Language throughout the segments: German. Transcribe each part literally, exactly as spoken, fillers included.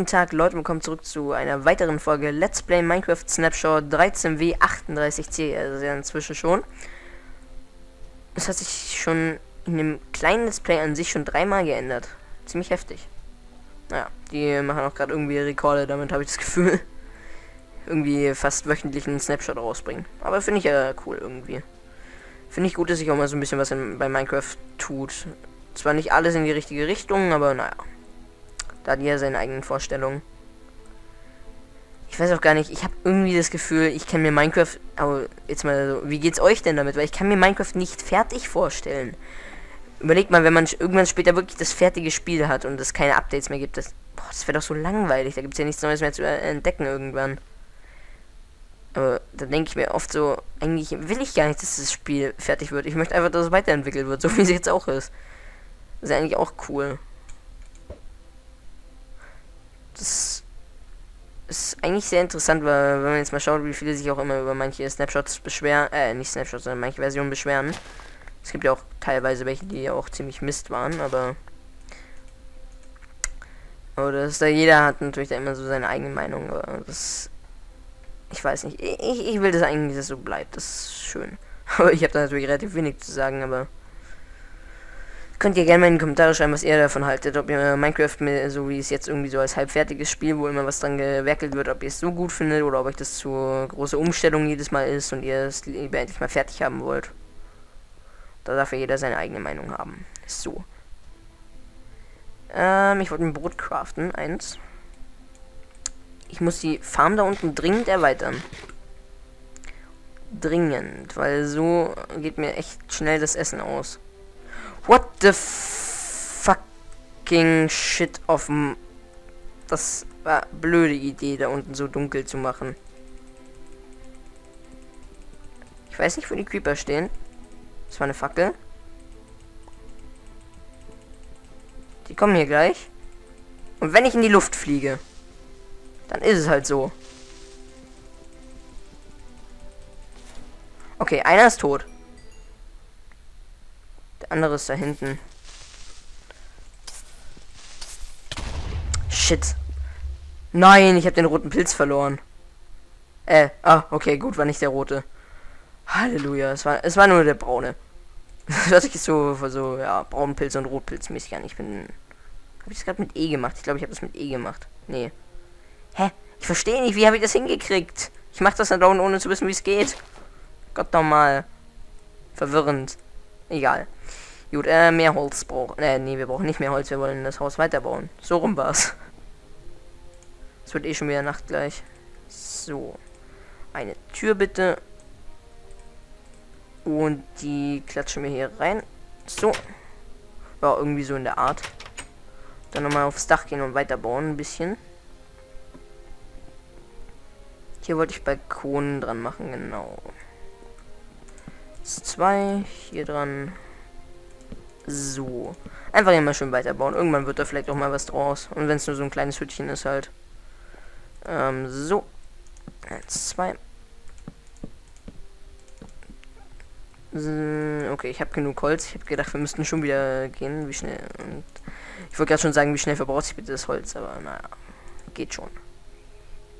Guten Tag Leute, willkommen zurück zu einer weiteren Folge Let's Play Minecraft Snapshot dreizehn W achtunddreißig C, also ja inzwischen schon. Das hat sich schon in dem kleinen Let's Play an sich schon dreimal geändert. Ziemlich heftig. Naja, die machen auch gerade irgendwie Rekorde, damit habe ich das Gefühl. Irgendwie fast wöchentlich einen Snapshot rausbringen. Aber finde ich ja cool irgendwie. Finde ich gut, dass sich auch mal so ein bisschen was in, bei Minecraft tut. Zwar nicht alles in die richtige Richtung, aber naja. Da hat jeder seine eigenen Vorstellungen. Ich weiß auch gar nicht, ich habe irgendwie das Gefühl, ich kann mir Minecraft... Aber jetzt mal so, wie geht's euch denn damit? Weil ich kann mir Minecraft nicht fertig vorstellen. Überlegt mal, wenn man irgendwann später wirklich das fertige Spiel hat und es keine Updates mehr gibt. Das, boah, das wäre doch so langweilig, da gibt es ja nichts Neues mehr zu entdecken irgendwann. Aber da denke ich mir oft so, eigentlich will ich gar nicht, dass das Spiel fertig wird. Ich möchte einfach, dass es weiterentwickelt wird, so wie es jetzt auch ist. Das ist eigentlich auch cool. Das ist eigentlich sehr interessant, weil wenn man jetzt mal schaut, wie viele sich auch immer über manche Snapshots beschweren, äh, nicht Snapshots, sondern manche Versionen beschweren. Es gibt ja auch teilweise welche, die auch ziemlich Mist waren, aber... Aber das da jeder hat natürlich da immer so seine eigene Meinung, aber das... Ich weiß nicht, ich, ich will das eigentlich, dass es so bleibt, das ist schön. Aber ich habe da natürlich relativ wenig zu sagen, aber... Könnt ihr gerne mal in die Kommentare schreiben, was ihr davon haltet, ob ihr Minecraft, so wie es jetzt irgendwie so als halbfertiges Spiel, wo immer was dran gewerkelt wird, ob ihr es so gut findet oder ob euch das zu große Umstellung jedes Mal ist und ihr es lieber endlich mal fertig haben wollt. Da darf ja jeder seine eigene Meinung haben. So. Ähm, ich wollte ein Brot craften, eins. Ich muss die Farm da unten dringend erweitern. Dringend, weil so geht mir echt schnell das Essen aus. What the fucking shit of... Das war eine blöde Idee, da unten so dunkel zu machen. Ich weiß nicht, wo die Creeper stehen. Das war eine Fackel. Die kommen hier gleich. Und wenn ich in die Luft fliege, dann ist es halt so. Okay, einer ist tot. Anderes da hinten. Shit. Nein, ich habe den roten Pilz verloren. Äh, ah, okay, gut, war nicht der rote. Halleluja, es war, es war nur der braune. Das hört sich so, so, ja, Braunpilz und Rotpilz mäßig an. Ich bin... Habe ich das gerade mit E gemacht? Ich glaube, ich habe das mit E gemacht. Nee. Hä? Ich verstehe nicht, wie habe ich das hingekriegt? Ich mache das dann down, ohne zu wissen, wie es geht. Gott nochmal. Verwirrend. Egal. Gut, äh, mehr Holz brauchen. Äh, nee, wir brauchen nicht mehr Holz, wir wollen das Haus weiterbauen. So rum war's. Es wird eh schon wieder Nacht gleich. So. Eine Tür bitte. Und die klatschen wir hier rein. So. Ja, irgendwie so in der Art. Dann nochmal aufs Dach gehen und weiterbauen ein bisschen. Hier wollte ich Balkonen dran machen, genau. zwei hier dran. So. Einfach immer schön weiterbauen. Irgendwann wird da vielleicht auch mal was draus. Und wenn es nur so ein kleines Hütchen ist halt. Ähm, so. eins, zwei. Okay, ich habe genug Holz. Ich habe gedacht, wir müssten schon wieder gehen. Wie schnell. Und ich wollte gerade schon sagen, wie schnell verbraucht sich bitte das Holz. Aber naja. Geht schon.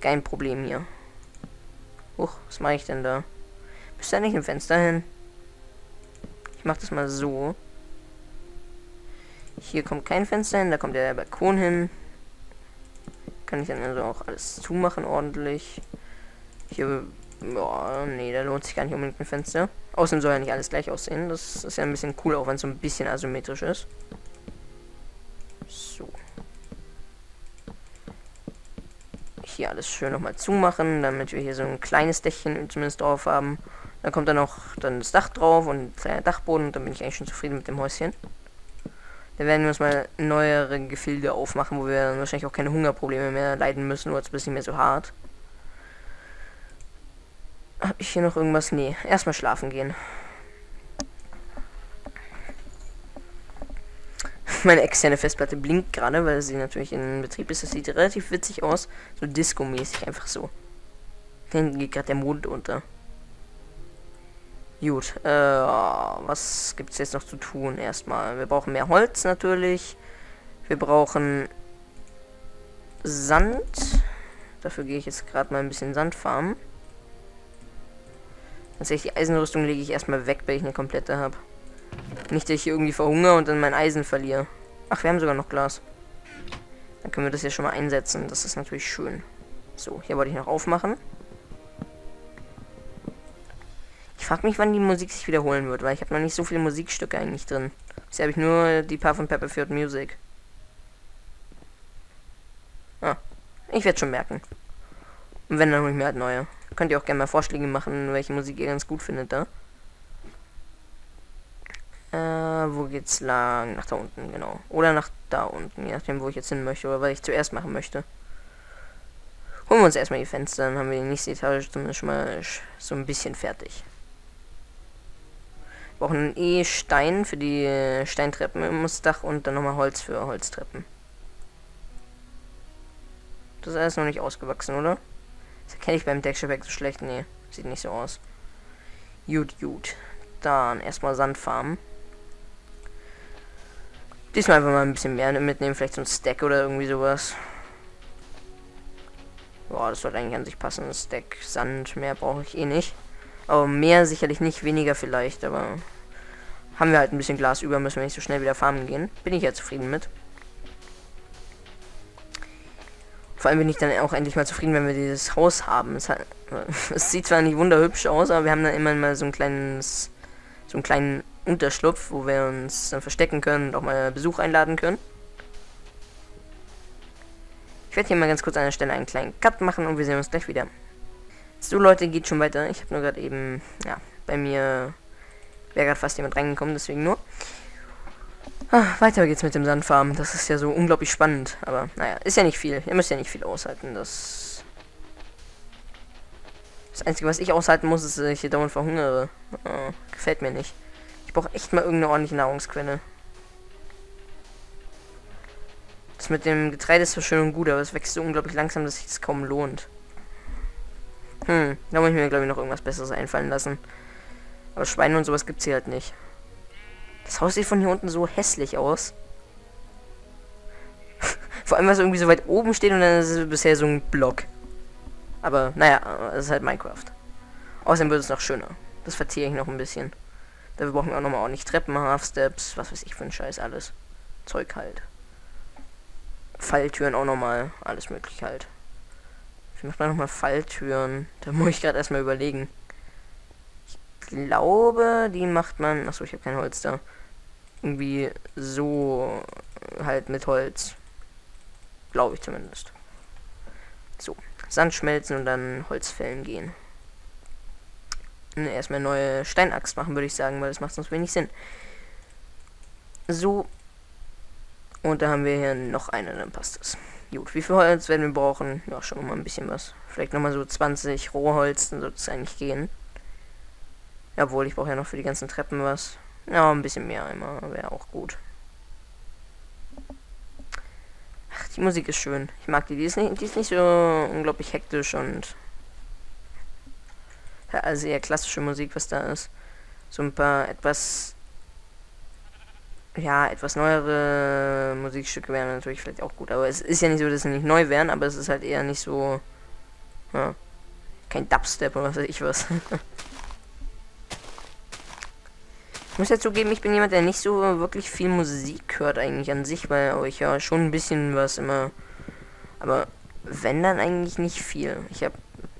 Kein Problem hier. Huch, was mache ich denn da? Bist du nicht im Fenster hin? Ich mach das mal so. Hier kommt kein Fenster hin, da kommt der Balkon hin. Kann ich dann also auch alles zumachen ordentlich. Hier, boah, nee, da lohnt sich gar nicht unbedingt ein Fenster. Außerdem soll ja nicht alles gleich aussehen. Das ist ja ein bisschen cool, auch wenn es so ein bisschen asymmetrisch ist. So. Hier alles schön nochmal zumachen, damit wir hier so ein kleines Dächchen zumindest drauf haben. Da kommt dann auch dann das Dach drauf und ein kleiner Dachboden und dann bin ich eigentlich schon zufrieden mit dem Häuschen. Da werden wir uns mal neuere Gefilde aufmachen, wo wir dann wahrscheinlich auch keine Hungerprobleme mehr leiden müssen, nur jetzt ein bisschen mehr so hart. Hab ich hier noch irgendwas? Nee, erstmal schlafen gehen. Meine externe Festplatte blinkt gerade, weil sie natürlich in Betrieb ist. Das sieht relativ witzig aus. So disco-mäßig, einfach so. Dann geht gerade der Mond unter. Gut, äh, was gibt es jetzt noch zu tun? Erstmal, wir brauchen mehr Holz natürlich. Wir brauchen Sand. Dafür gehe ich jetzt gerade mal ein bisschen Sand farmen. Tatsächlich, die Eisenrüstung lege ich erstmal weg, weil ich eine komplette habe. Nicht, dass ich hier irgendwie verhungere und dann mein Eisen verliere. Ach, wir haben sogar noch Glas. Dann können wir das hier schon mal einsetzen. Das ist natürlich schön. So, hier wollte ich noch aufmachen. Ich frage mich, wann die Musik sich wiederholen wird, weil ich habe noch nicht so viele Musikstücke eigentlich drin. Bisher habe ich nur die paar von Pepperfield Music. Ah, ich werde schon merken. Und wenn, dann hole ich mir halt neue. Könnt ihr auch gerne mal Vorschläge machen, welche Musik ihr ganz gut findet da. Äh, wo geht's lang? Nach da unten, genau. Oder nach da unten, je nachdem, wo ich jetzt hin möchte oder was ich zuerst machen möchte. Holen wir uns erstmal die Fenster, dann haben wir die nächste Etage zumindest schon mal so ein bisschen fertig. Wir brauchen eh Stein für die Steintreppen im Dach und dann nochmal Holz für Holztreppen. Das ist alles noch nicht ausgewachsen, oder? Das erkenne ich beim Texture Pack so schlecht. Nee, sieht nicht so aus. Gut, gut. Dann erstmal Sand farmen. Diesmal einfach mal ein bisschen mehr mitnehmen, vielleicht so ein Stack oder irgendwie sowas. Boah, das sollte eigentlich an sich passen. Ein Stack Sand, mehr brauche ich eh nicht. Aber mehr sicherlich nicht, weniger vielleicht, aber haben wir halt ein bisschen Glas über, müssen wir nicht so schnell wieder farmen gehen. Bin ich ja zufrieden mit. Vor allem bin ich dann auch endlich mal zufrieden, wenn wir dieses Haus haben. Es, hat, es sieht zwar nicht wunderhübsch aus, aber wir haben dann immerhin mal so ein kleines, so einen kleinen Unterschlupf, wo wir uns dann verstecken können und auch mal Besuch einladen können. Ich werde hier mal ganz kurz an der Stelle einen kleinen Cut machen und wir sehen uns gleich wieder. So Leute, geht schon weiter. Ich habe nur gerade eben, ja, bei mir wäre gerade fast jemand reingekommen, deswegen nur. Ach, weiter geht's mit dem Sandfarmen. Das ist ja so unglaublich spannend. Aber naja, ist ja nicht viel. Ihr müsst ja nicht viel aushalten. Das, das Einzige, was ich aushalten muss, ist, dass ich hier dauernd verhungere. Oh, gefällt mir nicht. Ich brauche echt mal irgendeine ordentliche Nahrungsquelle. Das mit dem Getreide ist zwar schön und gut, aber es wächst so unglaublich langsam, dass sich das kaum lohnt. Hm, da muss ich mir, glaube ich, noch irgendwas Besseres einfallen lassen. Aber Schweine und sowas gibt's hier halt nicht. Das Haus sieht von hier unten so hässlich aus. Vor allem, was irgendwie so weit oben steht und dann ist es bisher so ein Block. Aber naja, es ist halt Minecraft. Außerdem wird es noch schöner. Das verziehe ich noch ein bisschen. Dafür brauchen wir auch nochmal ordentlich Treppen, Half-Steps, was weiß ich für ein Scheiß, alles. Zeug halt. Falltüren auch nochmal, alles möglich halt. Ich mache mal nochmal Falltüren. Da muss ich gerade erstmal überlegen. Ich glaube, die macht man. Achso, ich habe kein Holz da. Irgendwie so halt mit Holz. Glaube ich zumindest. So, Sand schmelzen und dann Holzfällen gehen. Ne, erstmal neue Steinaxt machen, würde ich sagen, weil das macht sonst wenig Sinn. So. Und da haben wir hier noch eine, dann passt das. Gut, wie viel Holz werden wir brauchen? Ja, schon mal ein bisschen was. Vielleicht nochmal so zwanzig Rohholz, dann sollte es eigentlich gehen. Obwohl, ich brauche ja noch für die ganzen Treppen was. Ja, ein bisschen mehr einmal, wäre auch gut. Ach, die Musik ist schön. Ich mag die, die ist nicht, die ist nicht so unglaublich hektisch und... Ja, also eher klassische Musik, was da ist. So ein paar etwas... Ja, etwas neuere Musikstücke wären natürlich vielleicht auch gut, aber es ist ja nicht so, dass sie nicht neu wären, aber es ist halt eher nicht so, ja, kein Dubstep oder was weiß ich was. Ich muss ja zugeben, ich bin jemand, der nicht so wirklich viel Musik hört eigentlich an sich, weil ich ja schon ein bisschen was immer, aber wenn, dann eigentlich nicht viel. Ich habe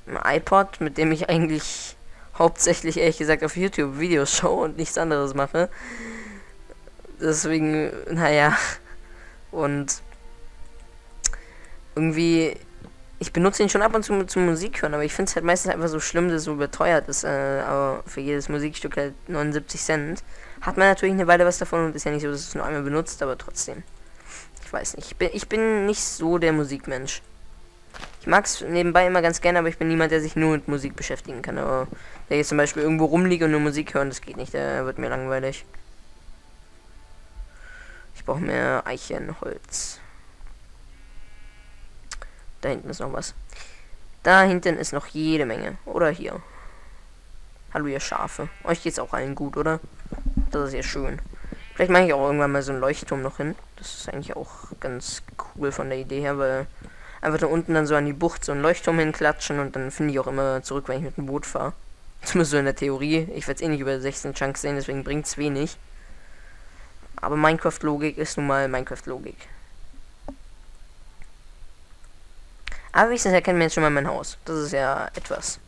ein iPod, mit dem ich eigentlich hauptsächlich ehrlich gesagt auf YouTube Videos schaue und nichts anderes mache. Deswegen, naja, und irgendwie, ich benutze ihn schon ab und zu zum Musik hören, aber ich finde es halt meistens einfach so schlimm, dass es so überteuert ist, äh, aber für jedes Musikstück halt neunundsiebzig Cent. Hat man natürlich eine Weile was davon und ist ja nicht so, dass es nur einmal benutzt, aber trotzdem. Ich weiß nicht, ich bin, ich bin nicht so der Musikmensch. Ich mag es nebenbei immer ganz gerne, aber ich bin niemand, der sich nur mit Musik beschäftigen kann, aber der jetzt zum Beispiel irgendwo rumliegt und nur Musik hören, das geht nicht, da wird mir langweilig. Ich brauche mehr Eichenholz. Da hinten ist noch was. Da hinten ist noch jede Menge. Oder hier. Hallo ihr Schafe. Euch geht's auch allen gut, oder? Das ist ja schön. Vielleicht mache ich auch irgendwann mal so einen Leuchtturm noch hin. Das ist eigentlich auch ganz cool von der Idee her, weil einfach da unten dann so an die Bucht so einen Leuchtturm hinklatschen und dann finde ich auch immer zurück, wenn ich mit dem Boot fahre. Zumindest so in der Theorie. Ich werde es eh nicht über sechzehn Chunks sehen, deswegen bringt es wenig. Aber Minecraft-Logik ist nun mal Minecraft-Logik. Aber wenigstens erkennt man jetzt schon mal mein Haus. Das ist ja etwas.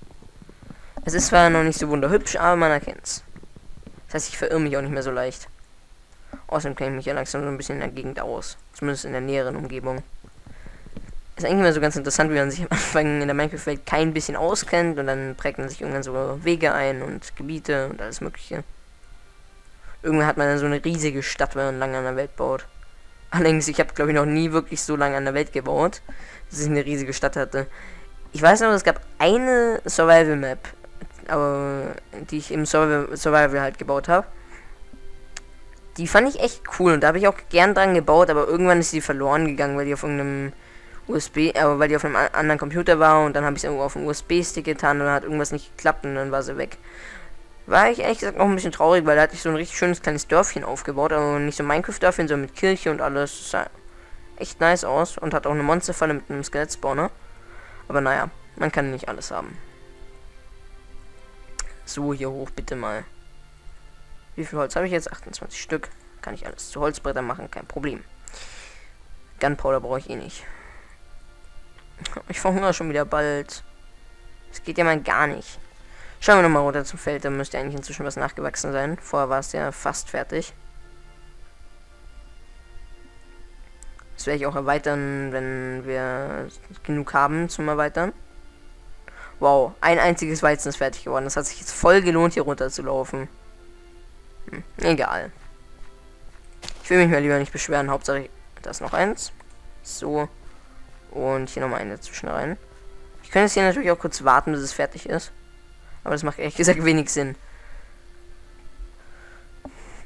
Es ist zwar noch nicht so wunderhübsch, aber man erkennt's. Das heißt, ich verirre mich auch nicht mehr so leicht. Außerdem kenne ich mich ja langsam so ein bisschen in der Gegend aus. Zumindest in der näheren Umgebung. Ist eigentlich immer so ganz interessant, wie man sich am Anfang in der Minecraft-Welt kein bisschen auskennt und dann prägt man sich irgendwann so Wege ein und Gebiete und alles mögliche. Irgendwann hat man dann so eine riesige Stadt, wenn man lange an der Welt baut. Allerdings, ich habe glaube ich noch nie wirklich so lange an der Welt gebaut, dass ich eine riesige Stadt hatte. Ich weiß noch, es gab eine Survival-Map, aber die ich im Survival, Survival halt gebaut habe. Die fand ich echt cool und da habe ich auch gern dran gebaut, aber irgendwann ist die verloren gegangen, weil die auf irgendeinem U S B, aber weil die auf einem anderen Computer war und dann habe ich es irgendwo auf dem U S B-Stick getan und dann hat irgendwas nicht geklappt und dann war sie weg. War ich ehrlich gesagt auch ein bisschen traurig, weil da hatte ich so ein richtig schönes kleines Dörfchen aufgebaut, aber nicht so Minecraft-Dörfchen, sondern mit Kirche und alles. Das sah echt nice aus und hat auch eine Monsterfalle mit einem Skelettspawn. Aber naja, man kann nicht alles haben. So, hier hoch bitte mal. Wie viel Holz habe ich jetzt? achtundzwanzig Stück. Kann ich alles zu Holzbrettern machen, kein Problem. Gunpowder brauche ich eh nicht. Ich verhungere schon wieder bald. Das geht ja mal gar nicht. Schauen wir nochmal runter zum Feld, da müsste eigentlich inzwischen was nachgewachsen sein. Vorher war es ja fast fertig. Das werde ich auch erweitern, wenn wir genug haben zum Erweitern. Wow, ein einziges Weizen ist fertig geworden. Das hat sich jetzt voll gelohnt, hier runter zu laufen. Hm, egal. Ich will mich mal lieber nicht beschweren. Hauptsache, da ist noch eins. So. Und hier nochmal eine dazwischen rein. Ich könnte jetzt hier natürlich auch kurz warten, bis es fertig ist. Aber das macht ehrlich gesagt wenig Sinn.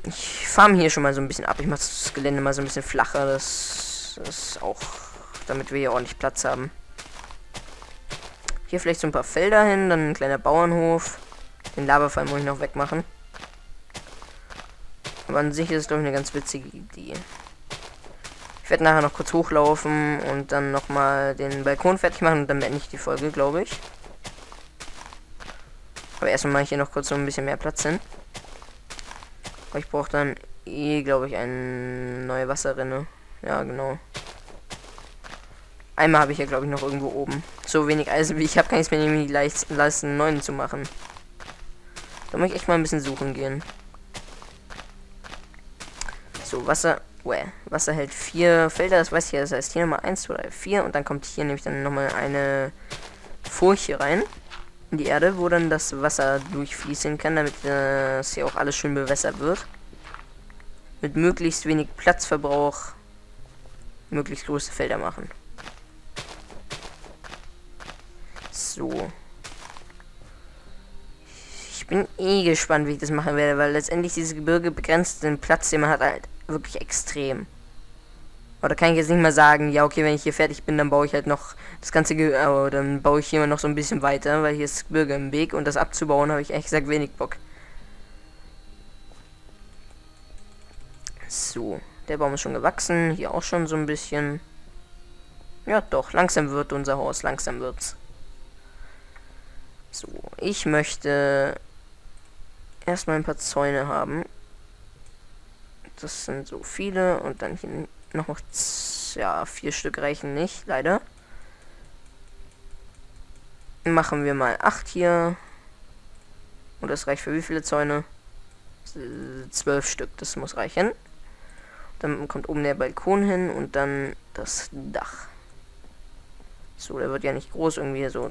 Ich farm hier schon mal so ein bisschen ab. Ich mache das Gelände mal so ein bisschen flacher. Das ist auch, damit wir hier ordentlich Platz haben. Hier vielleicht so ein paar Felder hin. Dann ein kleiner Bauernhof. Den Lavafall muss ich noch wegmachen. Aber an sich ist es, glaube ich, eine ganz witzige Idee. Ich werde nachher noch kurz hochlaufen und dann nochmal den Balkon fertig machen. Und dann beende ich die Folge, glaube ich. Aber erstmal mache ich hier noch kurz so ein bisschen mehr Platz hin. Aber ich brauche dann eh, glaube ich, eine neue Wasserrinne. Ja, genau. Einmal habe ich ja, glaube ich, noch irgendwo oben. So wenig Eisen wie ich habe, kann ich es mir nämlich nicht leisten, einen neuen zu machen. Da muss ich echt mal ein bisschen suchen gehen. So, Wasser. Well, Wasser hält vier Felder, das weiß ich ja. Das heißt hier nochmal eins, zwei, drei, vier. Und dann kommt hier nämlich dann nochmal eine Furche rein. In die Erde, wo dann das Wasser durchfließen kann, damit das hier auch alles schön bewässert wird. Mit möglichst wenig Platzverbrauch möglichst große Felder machen. So. Ich bin eh gespannt, wie ich das machen werde, weil letztendlich dieses Gebirge begrenzt den Platz, den man hat, halt wirklich extrem. Oder kann ich jetzt nicht mal sagen, ja okay, wenn ich hier fertig bin, dann baue ich halt noch das ganze, äh, dann baue ich hier noch so ein bisschen weiter, weil hier ist das Gebirge im Weg und das abzubauen habe ich ehrlich gesagt wenig Bock. So, der Baum ist schon gewachsen, hier auch schon so ein bisschen. Ja doch, langsam wird unser Haus, langsam wird's. So, ich möchte erstmal ein paar Zäune haben. Das sind so viele und dann hier noch mal, ja, vier Stück reichen nicht, leider. Machen wir mal acht hier. Und das reicht für wie viele Zäune? zwölf Stück, das muss reichen. Dann kommt oben der Balkon hin und dann das Dach. So, der wird ja nicht groß, irgendwie so